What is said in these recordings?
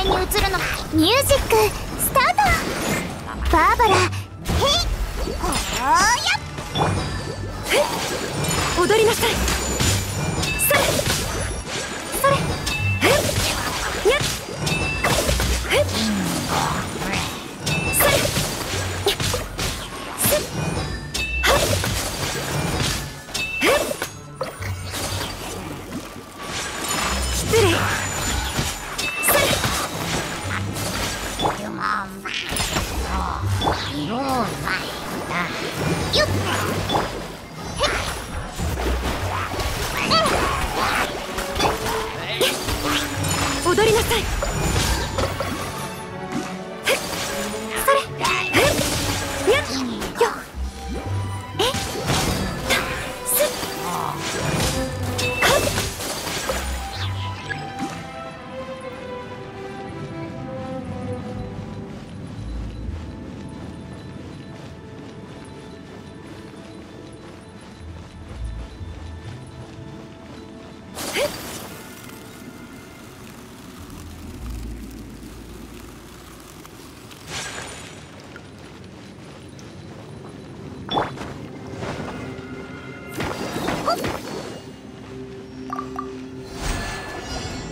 面に映るの。ミュージックスタート。バーバラ、ヘイほーやっ、踊りなさい。それそれ、やっそれ、失礼。よっ、踊りなさい。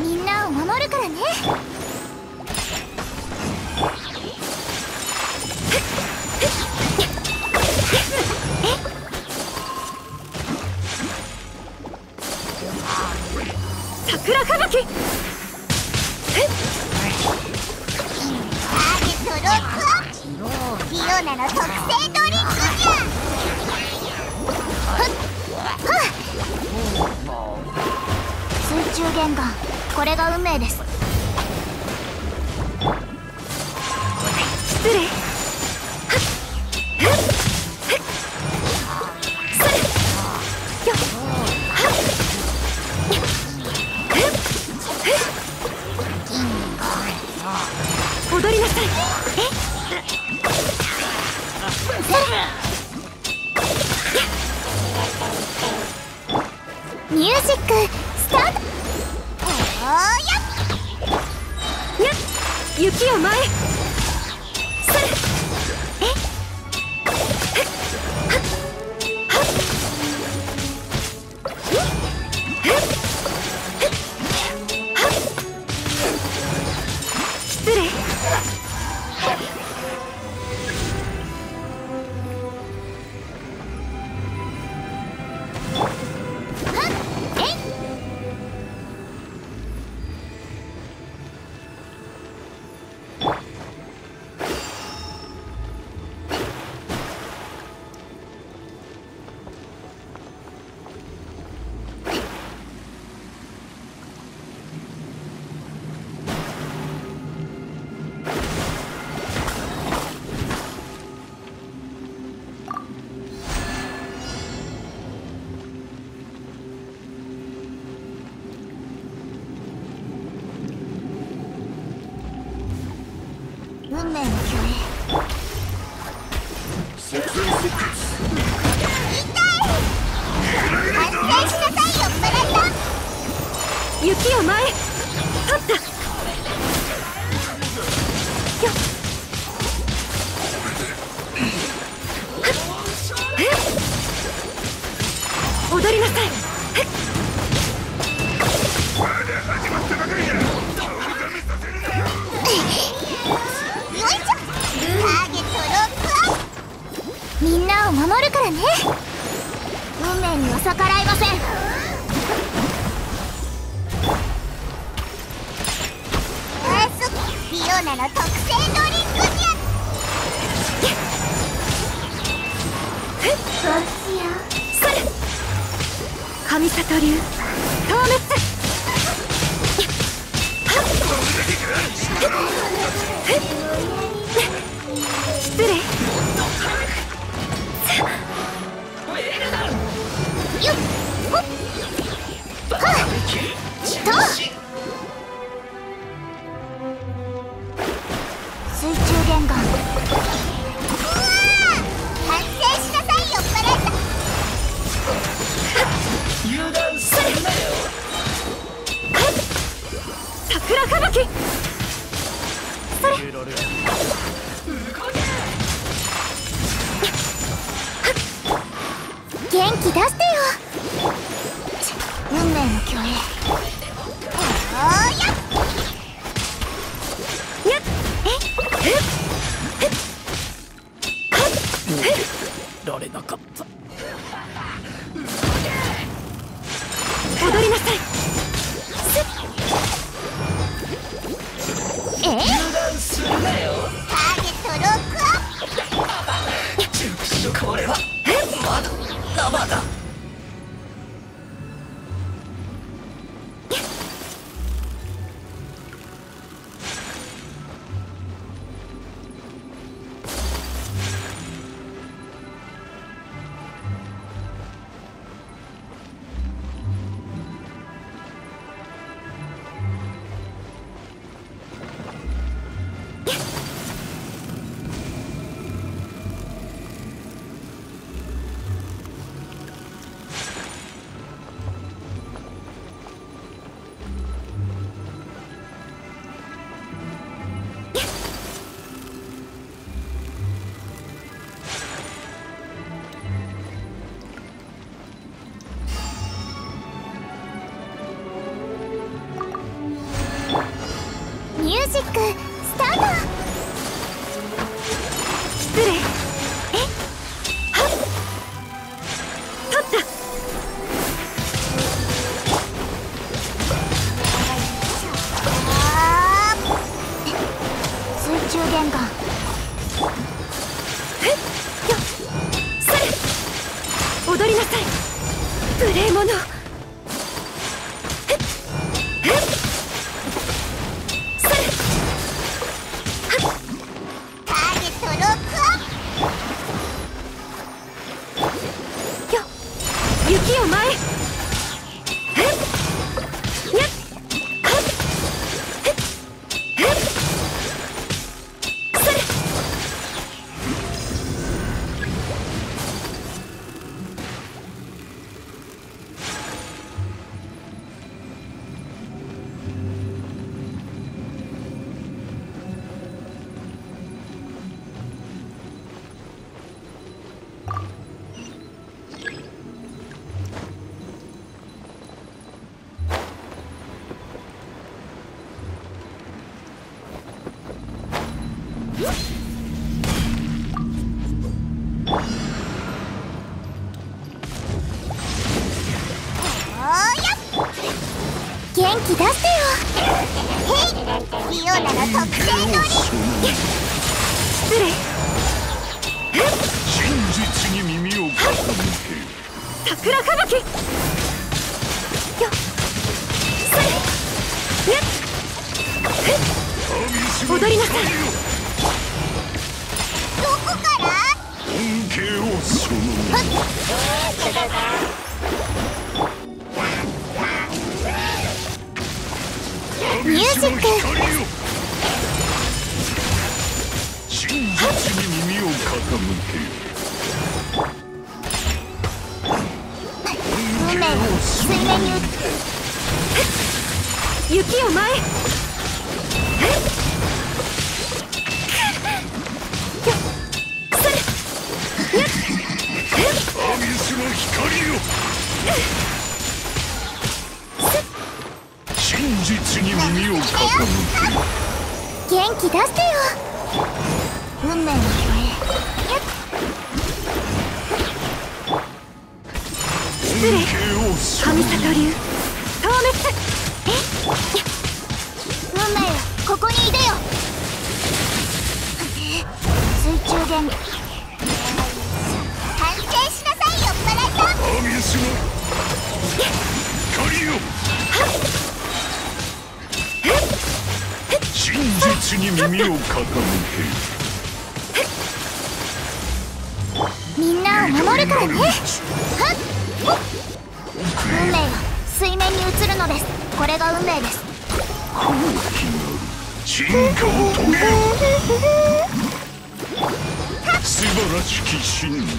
みんなを守るからね。桜吹雪。フィオナの特製ドリンクじゃ。水中玄関、これが運命です。失礼。踊りなさい。ミュージックスタート。おーやっ、雪を前へ。失礼。運命の共演。反省しなさいよ、ブラザー。雪を前へ。取った。踊りなさい。まだ始まったばかりだ。みんなを守るからね。運命には逆らえません。あそこ、フィオナの特製ドリンクじゃ。どうしよう。それ。神里流トーメス。失礼。油断する。気出してよ。運命の共演。おーやっ。られなかった。戻りなさい。これはまだ生だ。ミュージックスタート。失礼。はっ取った。水中玄関。よっそれ。踊りなさい。無礼者。元気出してよ。へい、リオーナの特製乗り。失礼。真実に耳を傾け。桜歌舞伎。よっ。それ。踊りなさい。どこから？恩恵をその。ミュージック。真実に耳を傾け。運命を水面に打つ。雪を前。アビスの光よ。実に耳を傾け。元気出してよ。運命の共演。失礼。神里流透滅。運命よ、ここにいでよ。水中電力。反省しなさい、酔っ払ったアビスの光よ。真実に耳を傾け。みんなを守るからね。運命は水面に映るのです。これが運命です。高貴なる進化を遂げよ。素晴らしき真理。にゃっ、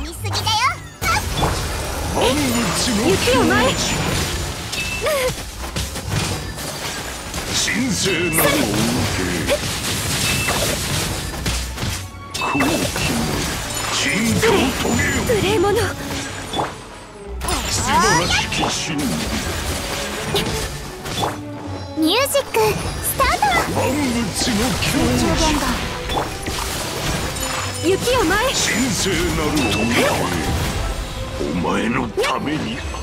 飲みすぎだよ。万物の境地。神聖なる恩恵。高貴なる進化を遂げよ。無礼者。すばらしき神秘。ミュージックスタート。万物の教師。雪を前。神聖なる時、お前のために。